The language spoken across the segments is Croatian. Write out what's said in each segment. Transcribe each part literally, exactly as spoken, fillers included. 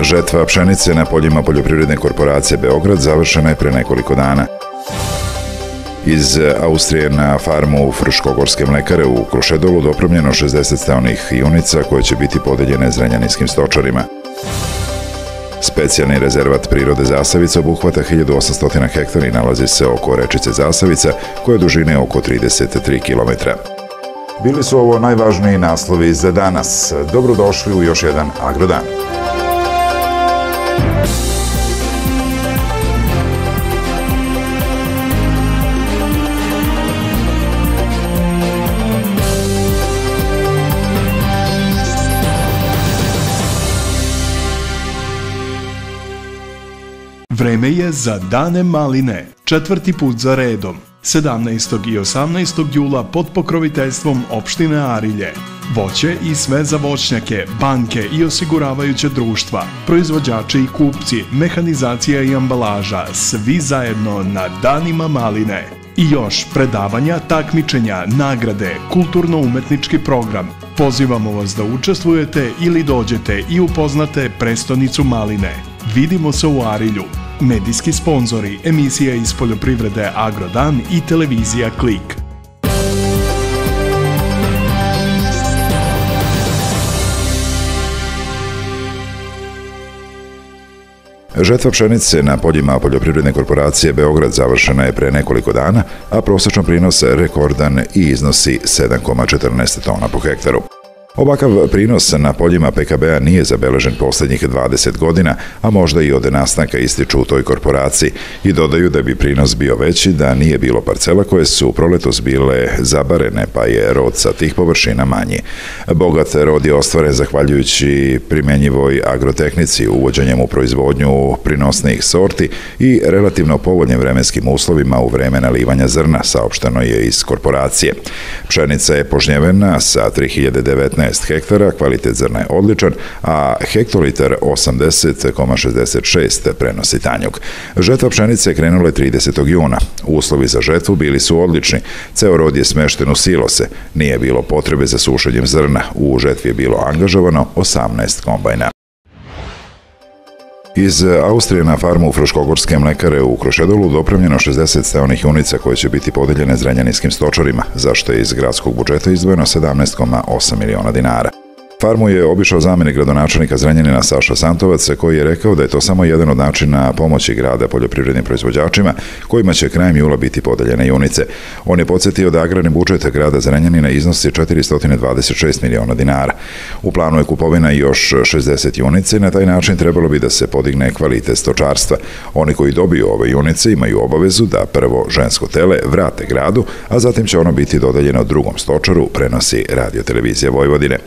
Žetva pšenice na poljima Poljoprivredne korporacije Beograd završena je pre nekoliko dana. Iz Austrije na farmu Fruškogorske mlekare u Krušedolu dopremljeno šezdeset stalnih junica koje će biti podeljene zrenjaninskim stočarima. Specijalni rezervat prirode Zasavica obuhvata hiljadu osamsto hektari i nalazi se oko rečice Zasavica, koje dužine oko trideset tri kilometra. Bili su ovo najvažniji naslovi za danas. Dobrodošli u još jedan Agrodan. Vreme je za dane maline, četvrti put za redom, sedamnaestog i osamnaestog jula pod pokroviteljstvom opštine Arilje. Voće i sve za voćnjake, banke i osiguravajuće društva, proizvođači i kupci, mehanizacija i ambalaža, svi zajedno na danima maline. I još predavanja, takmičenja, nagrade, kulturno-umetnički program. Pozivamo vas da učestvujete ili dođete i upoznate prestonicu maline. Vidimo se u Arilju. Medijski sponzori, emisija iz poljoprivrede Agrodan i televizija Klik. Žetva pšenice na poljima Poljoprivredne korporacije Beograd završena je pre nekoliko dana, a prosječan prinos rekordan i iznosi sedam zarez četrnaest tona po hektaru. Ovakav prinos na poljima Pe Ka Bea nije zabeležen posljednjih dvadeset godina, a možda i od nastanka ističu u toj korporaciji i dodaju da bi prinos bio veći da nije bilo parcela koje su u proletos bile zabarene, pa je rod sa tih površina manji. Bogat rod je ostvaren zahvaljujući primjenjivoj agrotehnici, uvođenjem u proizvodnju prinosnih sorti i relativno povoljnim vremenskim uslovima u vreme nalivanja zrna, saopšteno je iz korporacije. Pšenica je požnjevena sa tri hiljade devetnaest hektara, kvalitet zrna je odličan, a hektolitar osamdeset zarez šezdeset šest prenosi tanjug. Žetva pšenice krenula je tridesetog juna. Uslovi za žetvu bili su odlični. Ceo rod je smešten u silose. Nije bilo potrebe za sušenjem zrna. U žetvi je bilo angažovano osamnaest kombajna. Iz Austrije na farmu Fruškogorske mlekare u Krušedolu dopremljeno šezdeset stalnih junica koje će biti podeljene zrenjaninskim stočarima, za što je iz gradskog budžeta izdvojeno sedamnaest zarez osam miliona dinara. Farmu je obišao zamjenik gradonačelnika Zrenjanina Saša Santovac, koji je rekao da je to samo jedan od načina pomoći grada poljoprivrednim proizvođačima kojima će krajem jula biti podeljene junice. On je podsjetio da agrarni budžet grada Zrenjanina iznosi četiristo dvadeset šest miliona dinara. U planu je kupovina još šezdeset junice i na taj način trebalo bi da se podigne kvalitet stočarstva. Oni koji dobiju ove junice imaju obavezu da prvo žensko tele vrate gradu, a zatim će ono biti dodeljeno drugom stočaru, prenosi Radiotelevizija Vojvodine.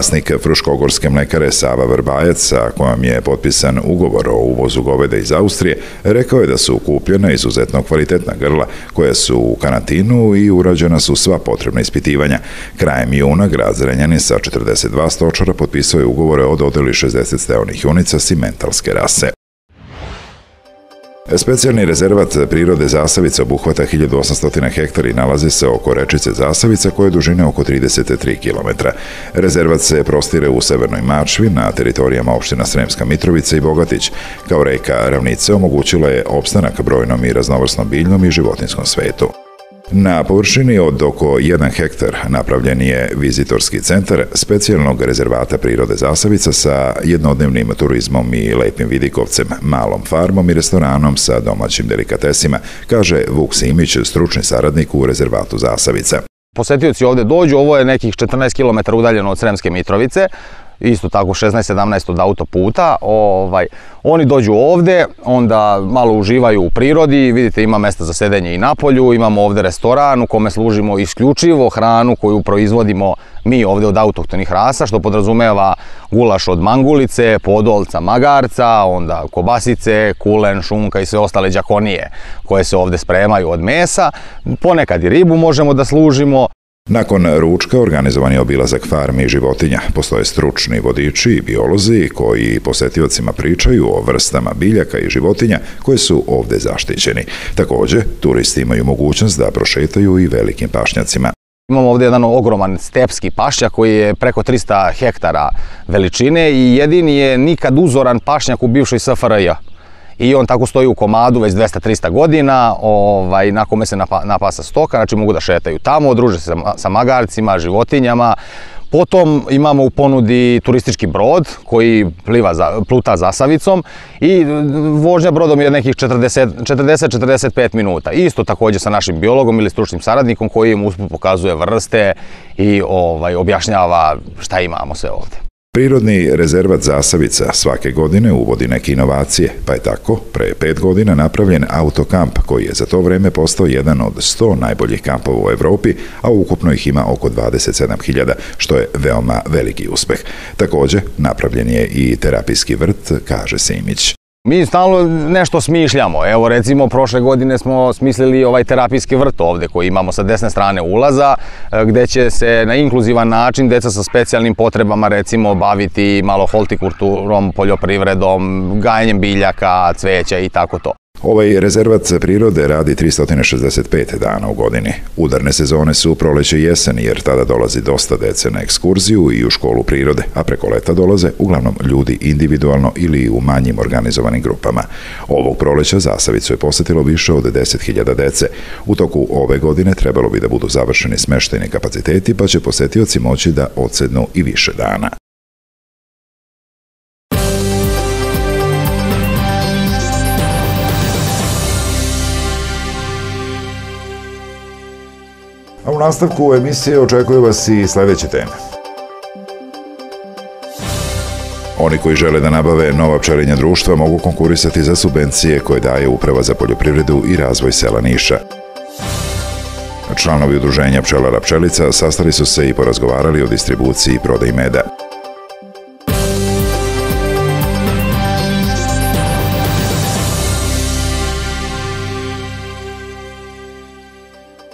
Vlasnik Fruškogorske mlekare Sava Vrbajec, sa kojom je potpisan ugovor o uvozu goveda iz Austrije, rekao je da su kupljena izuzetno kvalitetna grla koja su u karantinu i urađena su sva potrebna ispitivanja. Krajem juna grad Zrenjanin sa četrdeset dva stočara potpisao je ugovore o dodeli šezdeset stalnih junica simentalske rase. Specijalni rezervat prirode Zasavica obuhvata hiljadu osamsto hektari i nalazi se oko rečice Zasavica koje dužine oko trideset tri kilometra. Rezervat se prostire u Severnoj Mačvi na teritorijama opština Sremska Mitrovica i Bogatić. Kao reka ravnice omogućila je opstanak brojnom i raznovrsnom biljnom i životinskom svetu. Na površini od oko jedan hektar napravljen je vizitorski centar specijalnog rezervata prirode Zasavica sa jednodnevnim turizmom i lepim vidikovcem, malom farmom i restoranom sa domaćim delikatesima, kaže Vuk Simić, stručni saradnik u rezervatu Zasavica. Posetioci ovdje dođu, ovo je nekih četrnaest kilometara udaljeno od Sremske Mitrovice, isto tako šesnaest sedamnaest od autoputa. Ovaj, oni dođu ovdje, onda malo uživaju u prirodi, vidite ima mjesta za sedenje i napolju, imamo ovdje restoran u kome služimo isključivo hranu koju proizvodimo mi ovdje od autohtonih rasa, što podrazumeva gulaš od mangulice, podolca, magarca, onda kobasice, kulen, šunka i sve ostale đakonije koje se ovdje spremaju od mesa, ponekad i ribu možemo da služimo. Nakon ručka organizovan je obilazak farmi i životinja. Postoje stručni vodiči i biolozi koji posetiocima pričaju o vrstama biljaka i životinja koje su ovdje zaštićeni. Također, turisti imaju mogućnost da prošetaju i velikim pašnjacima. Imamo ovdje jedan ogroman stepski pašnjak koji je preko trista hektara veličine i jedini je nikad uzoran pašnjak u bivšoj S F R I-a. I on tako stoji u komadu već dvesta do trista godina, ovaj, na kome se napasa stoka, znači mogu da šetaju tamo, druže se sa magarcima, životinjama. Potom imamo u ponudi turistički brod koji pliva za, pluta Zasavicom i vožnja brodom je nekih četrdeset do četrdeset pet minuta. Isto također sa našim biologom ili stručnim saradnikom koji im usput pokazuje vrste i ovaj, objašnjava šta imamo sve ovdje. Prirodni rezervat Zasavica svake godine uvodi neke inovacije, pa je tako pre pet godina napravljen autokamp koji je za to vreme postao jedan od sto najboljih kampova u Evropi, a ukupno ih ima oko dvadeset sedam hiljada, što je veoma veliki uspeh. Također, napravljen je i terapijski vrt, kaže Simić. Mi stalno nešto smišljamo, evo recimo prošle godine smo smislili ovaj terapijski vrt ovdje koji imamo sa desne strane ulaza gdje će se na inkluzivan način djeca sa specijalnim potrebama recimo baviti malo hortikulturom, poljoprivredom, gajenjem biljaka, cveća i tako to. Ovaj rezervat prirode radi tristo šezdeset pet dana u godini. Udarne sezone su proleće i jesen jer tada dolazi dosta dece na ekskurziju i u školu prirode, a preko leta dolaze uglavnom ljudi individualno ili u manjim organizovanim grupama. Ovog proleća Zasavicu je posjetilo više od deset hiljada dece. U toku ove godine trebalo bi da budu završeni smeštajni kapaciteti pa će posjetioci moći da odsednu i više dana. A u nastavku emisije očekuju vas i sljedeće teme. Oni koji žele da nabave nova pčelinja društva mogu konkurisati za subvencije koje daje Uprava za poljoprivredu i razvoj sela Niša. Članovi udruženja pčelara Pčelica sastali su se i porazgovarali o distribuciji i prodaji meda.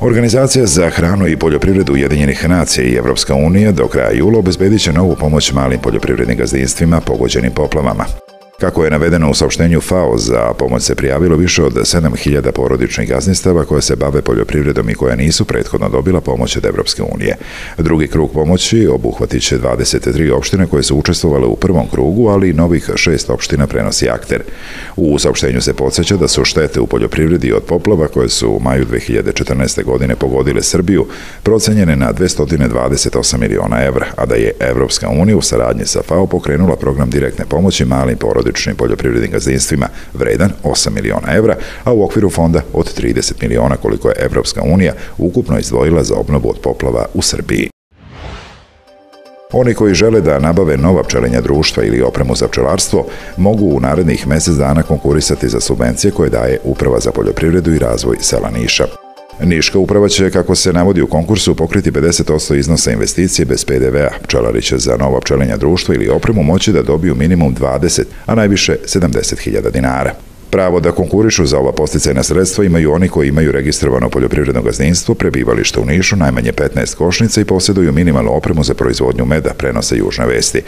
Organizacija za hranu i poljoprivredu Ujedinjenih nacija i Evropska unija do kraja jula obezbedit će novu pomoć malim poljoprivrednim gazdinstvima pogođenim poplavama. Kako je navedeno u saopštenju F A O, za pomoć se prijavilo više od sedam hiljada porodičnih gazdinstava koje se bave poljoprivredom i koja nisu prethodno dobila pomoć od Evropske unije. Drugi krug pomoći obuhvatit će dvadeset tri opštine koje su učestvovale u prvom krugu, ali i novih šest opština prenosi akter. U saopštenju se podsjeća da su štete u poljoprivredi od poplava koje su u maju dve hiljade četrnaeste. godine pogodile Srbiju procenjene na dvesta dvadeset osam miliona evra, a da je Evropska unija u saradnji sa F A O pokrenula program direktne pomoći malim porodicama poljoprivrednim gazdinstvima vredan osam miliona evra, a u okviru fonda od trideset miliona koliko je Evropska unija ukupno izdvojila za obnovu od poplava u Srbiji. Oni koji žele da nabave nova pčelinja društva ili opremu za pčelarstvo mogu u narednih mjesec dana konkurisati za subvencije koje daje Uprava za poljoprivredu i razvoj sela Niša. Niška uprava će, kako se navodi u konkursu, pokriti pedeset posto iznosa investicije bez P D V-a. Pčelari će za nova pčelinja društva ili opremu moći da dobiju minimum dvadeset, a najviše sedamdeset hiljada dinara. Pravo da konkurišu za ova podsticajna sredstva imaju oni koji imaju registrovano poljoprivredno gazdinstvo, prebivalište u Nišu, najmanje petnaest košnica i posjeduju minimalnu opremu za proizvodnju meda, prenose Južne vesti.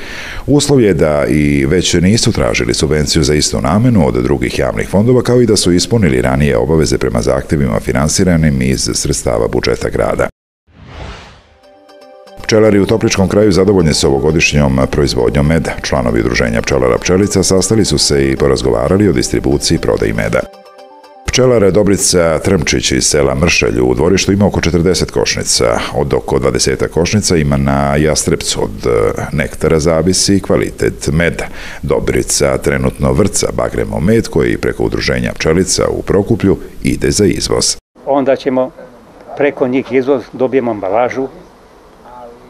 Uslov je da i već nisu tražili subvenciju za istu namenu od drugih javnih fondova, kao i da su ispunili ranije obaveze prema zahtjevima finansiranim iz sredstava budžeta grada. Pčelari u Topličkom kraju zadovoljni su ovogodišnjom proizvodnjom meda. Članovi udruženja pčelara Pčelica sastali su se i porazgovarali o distribuciji i prodaji meda. Pčelara Dobrica Trmčić iz sela Mršelju u dvorištu ima oko četrdeset košnica, od oko dvadeset košnica ima na Jastrebcu, od nektara zavisi kvalitet meda. Dobrica trenutno vrca bagremo med koji preko udruženja Pčelica u Prokuplju ide za izvoz. Onda ćemo preko njih izvoz, dobijemo ambalažu,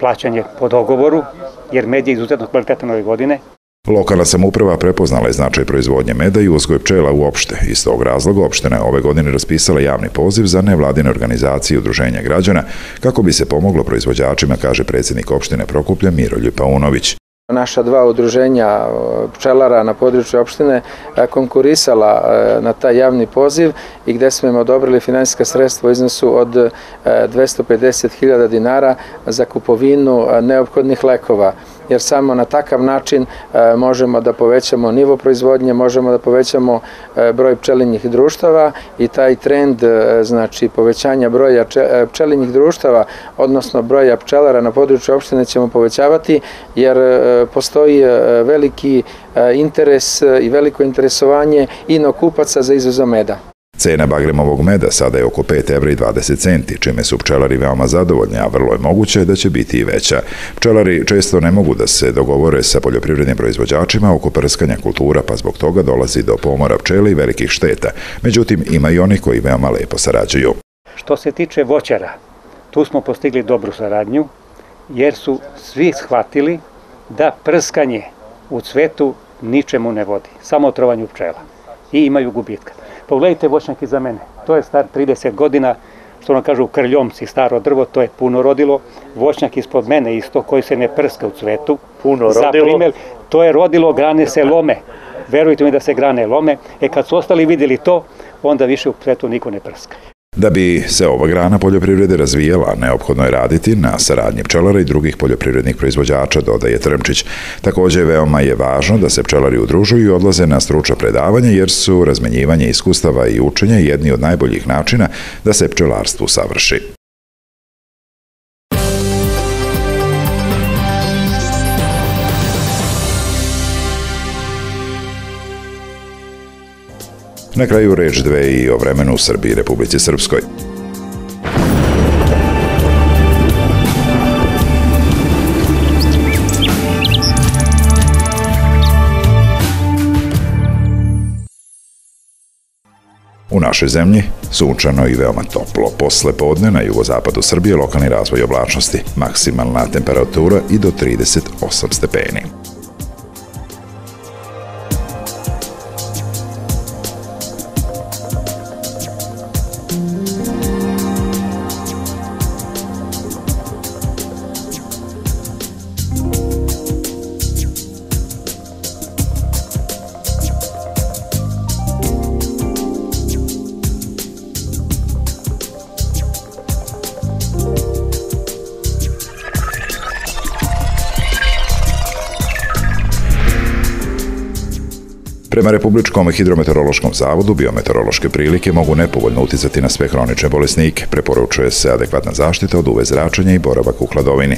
plaćanje po dogovoru, jer med je izuzetno kvalitetan ove godine. Lokalna samouprava prepoznala je značaj proizvodnje meda i uzgoj pčela uopšte. Iz tog razloga opština je ove godine raspisala javni poziv za nevladine organizacije i udruženja građana kako bi se pomoglo proizvođačima, kaže predsjednik opštine Prokuplja Mirolj Paunović. Naša dva udruženja pčelara na području opštine konkurisala na taj javni poziv i gdje smo im odobrili financijska sredstva u iznosu od dvesta pedeset hiljada dinara za kupovinu neophodnih lekova jer samo na takav način možemo da povećamo nivo proizvodnje, možemo da povećamo broj pčelinjih društava i taj trend, znači povećanja broja pčelinjih društava, odnosno broja pčelara na području opštine ćemo povećavati, jer postoji veliki interes i veliko interesovanje inokupaca za izvoz meda. Cena bagremovog meda sada je oko pet evra i dvadeset centi, čime su pčelari veoma zadovoljni, a vrlo je moguće da će biti i veća. Pčelari često ne mogu da se dogovore sa poljoprivrednim proizvođačima oko prskanja kultura, pa zbog toga dolazi do pomora pčeli i velikih šteta. Međutim, ima i oni koji veoma lepo sarađuju. Što se tiče voćara, tu smo postigli dobru saradnju, jer su svi shvatili da prskanje u cvetu ničemu ne vodi, samo otrovanju pčela i imaju gubitka. Pogledajte voćnjak iza mene, to je star trideset godina, što nam kažu Krljomci, staro drvo, to je puno rodilo. Voćnjak ispod mene isto, koji se ne prska u cvetu, puno rodilo, to je rodilo, grane se lome. Verujte mi da se grane lome, e kad su ostali vidjeli to, onda više u cvetu niko ne prska. Da bi se ova grana poljoprivrede razvijela, neophodno je raditi na saradnji pčelara i drugih poljoprivrednih proizvođača, dodaje Trmčić. Također, veoma je važno da se pčelari udružuju i odlaze na stručna predavanja, jer su razmenjivanje iskustava i učenje jedni od najboljih načina da se pčelarstvo usavrši. Na kraju reč dve i o vremenu u Srbiji i Republici Srpskoj. U našoj zemlji sunčano i veoma toplo. Posle podne na jugozapadu Srbije lokalni razvoj oblačnosti, maksimalna temperatura i do trideset osam stepeni. Prema Republičkom hidrometeorološkom zavodu, biometeorološke prilike mogu nepovoljno uticati na sve hronične bolesnike. Preporučuje se adekvatna zaštita od U V zračenja i boravak u hladovini.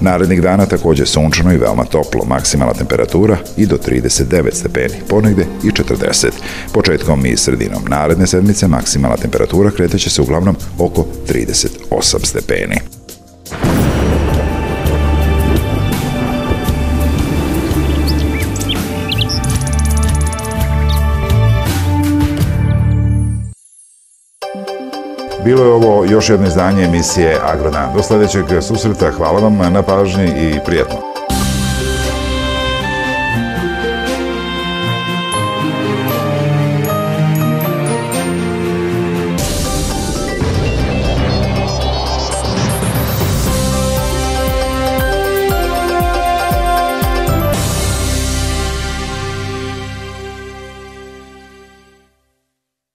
Narednih dana također sunčano i veoma toplo, maksimalna temperatura i do trideset devet stepeni, ponegde i četrdeset. Početkom i sredinom naredne sedmice maksimalna temperatura kreteće se uglavnom oko trideset osam stepeni. Bilo je ovo još jedno izdanje emisije Agrodan. Do sljedećeg susreta, hvala vam na pažnji i prijatno.